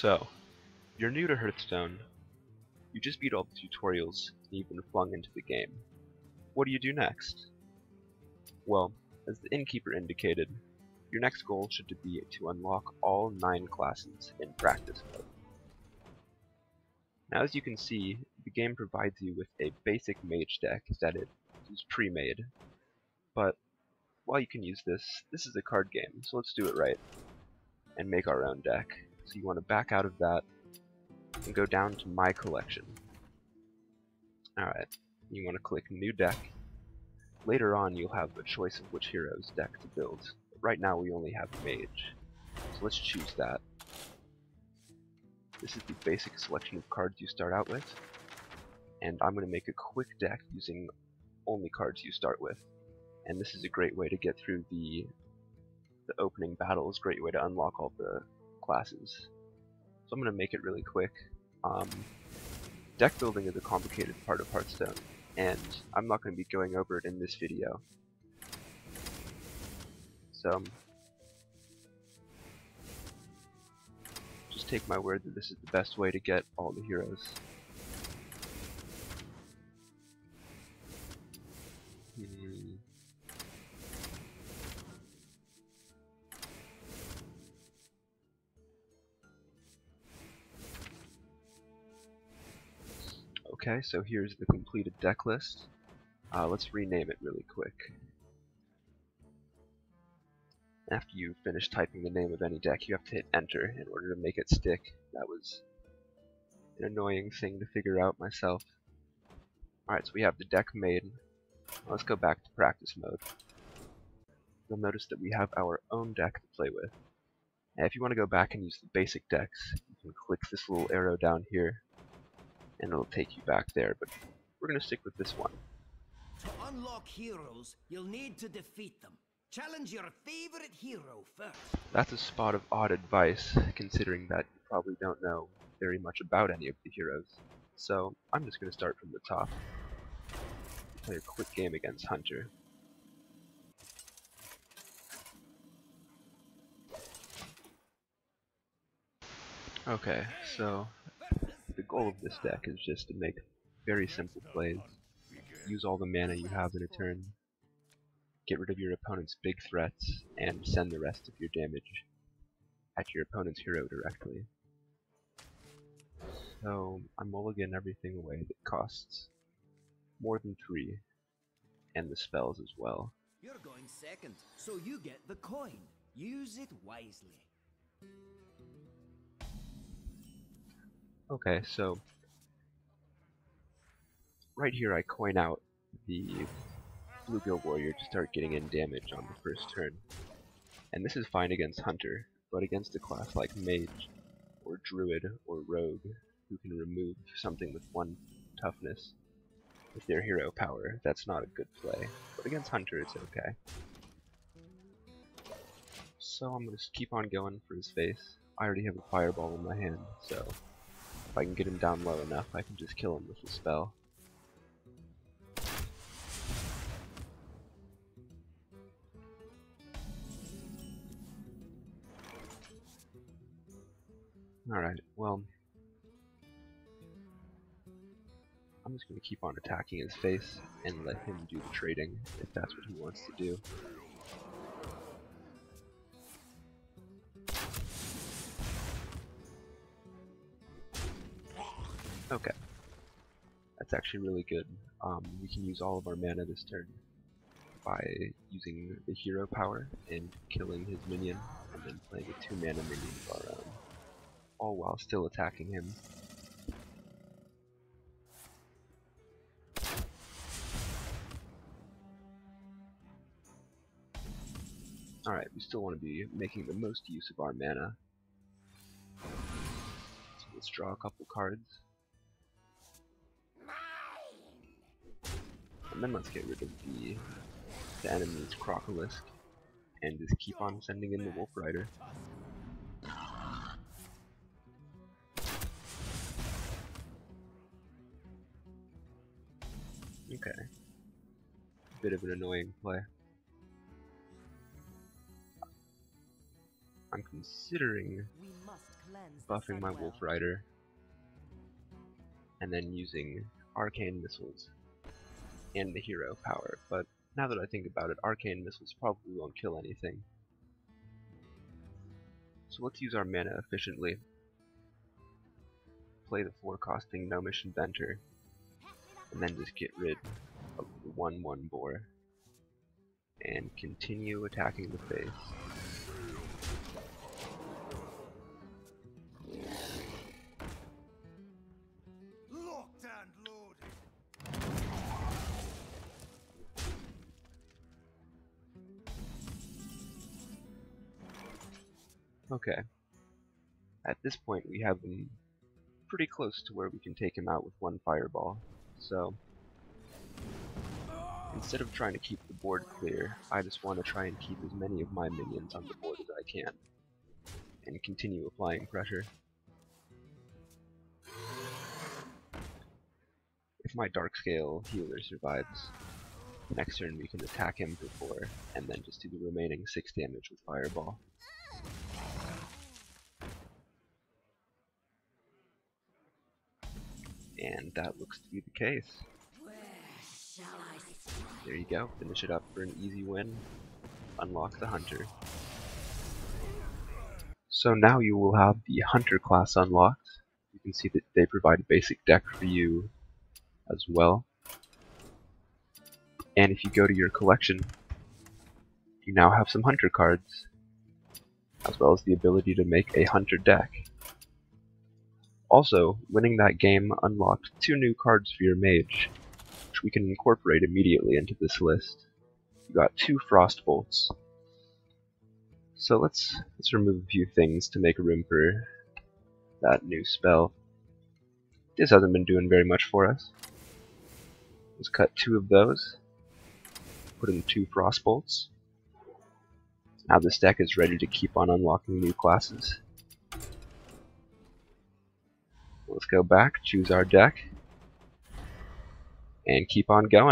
So, you're new to Hearthstone, you just beat all the tutorials, and you've been flung into the game. What do you do next? Well, as the innkeeper indicated, your next goal should be to unlock all 9 classes in practice mode. Now as you can see, the game provides you with a basic mage deck that it is pre-made, but while you can use this, this is a card game, so let's do it right and make our own deck. So you want to back out of that and go down to My Collection. Alright, you want to click New Deck. Later on you'll have a choice of which hero's deck to build. Right now we only have Mage, so let's choose that. This is the basic selection of cards you start out with, and I'm going to make a quick deck using only cards you start with. And this is a great way to get through the opening battles, great way to unlock all the classes. So I'm going to make it really quick. Deck building is a complicated part of Hearthstone, and I'm not going to be going over it in this video. So, just take my word that this is the best way to get all the heroes. Okay, so here's the completed deck list. Let's rename it really quick. After you finish typing the name of any deck, you have to hit enter in order to make it stick. That was an annoying thing to figure out myself. Alright, so we have the deck made. Let's go back to practice mode. You'll notice that we have our own deck to play with. And if you want to go back and use the basic decks, you can click this little arrow down here, and it'll take you back there, but we're going to stick with this one. To unlock heroes, you'll need to defeat them. Challenge your favorite hero first. That's a spot of odd advice, considering that you probably don't know very much about any of the heroes. So I'm just going to start from the top. Play a quick game against Hunter. Okay, so the goal of this deck is just to make very simple plays. Use all the mana you have in a turn. Get rid of your opponent's big threats, and send the rest of your damage at your opponent's hero directly. So I mulligan everything away that costs more than 3, and the spells as well. You're going second, so you get the coin. Use it wisely. Okay, so right here I coin out the Bluegill Warrior to start getting in damage on the first turn. And this is fine against Hunter, but against a class like Mage, or Druid, or Rogue, who can remove something with 1 toughness with their hero power, that's not a good play. But against Hunter, it's okay. So I'm going to keep on going for his face. I already have a Fireball in my hand, so if I can get him down low enough, I can just kill him with a spell. Alright, well, I'm just going to keep on attacking his face and let him do the trading, if that's what he wants to do. Okay, that's actually really good. We can use all of our mana this turn by using the hero power and killing his minion, and then playing a 2-mana minion of our own, all while still attacking him. Alright, we still want to be making the most use of our mana. So let's draw a couple cards. And then let's get rid of the enemy's Crocolisk, and just keep on sending in the Wolf Rider. Okay, bit of an annoying play. I'm considering buffing my Wolf Rider, and then using Arcane Missiles and the hero power. But now that I think about it, Arcane Missiles probably won't kill anything. So let's use our mana efficiently. Play the 4-costing Gnomish Inventor, and then just get rid of the 1-1 boar. And continue attacking the face. Locked and loaded. Okay. At this point we have him pretty close to where we can take him out with one fireball, so instead of trying to keep the board clear, I just want to try and keep as many of my minions on the board as I can, and continue applying pressure. If my Darkscale Healer survives, next turn we can attack him for 4, and then just do the remaining 6 damage with Fireball. And that looks to be the case. There you go, finish it up for an easy win. Unlock the Hunter. So now you will have the Hunter class unlocked. You can see that they provide a basic deck for you as well. And if you go to your collection, you now have some Hunter cards, as well as the ability to make a Hunter deck. Also, winning that game unlocked 2 new cards for your mage, which we can incorporate immediately into this list. You got 2 Frostbolts. So let's remove a few things to make room for that new spell. This hasn't been doing very much for us. Let's cut 2 of those. Put in 2 Frostbolts. Now this deck is ready to keep on unlocking new classes. Let's go back, choose our deck, and keep on going.